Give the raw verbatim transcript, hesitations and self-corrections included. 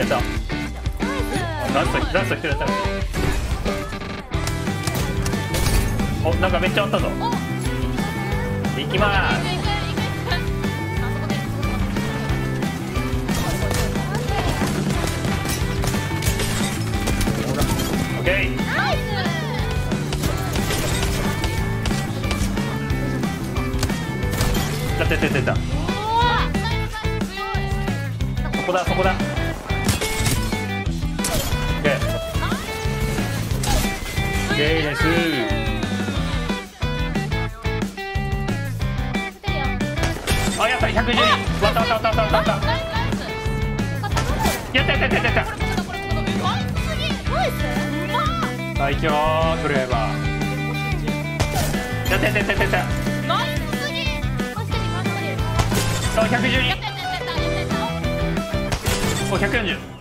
やった。ラストラスト来てる。お、なんかめっちゃあったぞ。行きます。オッケー。出た出た出た。そこだそこだ。オッケー。ゲイです。あ、やったひゃくじゅうに。わったわったわったわった。やったやったやったやった。最強クレーバー。やったやったやったやった。そうひゃくじゅうに。おひゃくよんじゅう。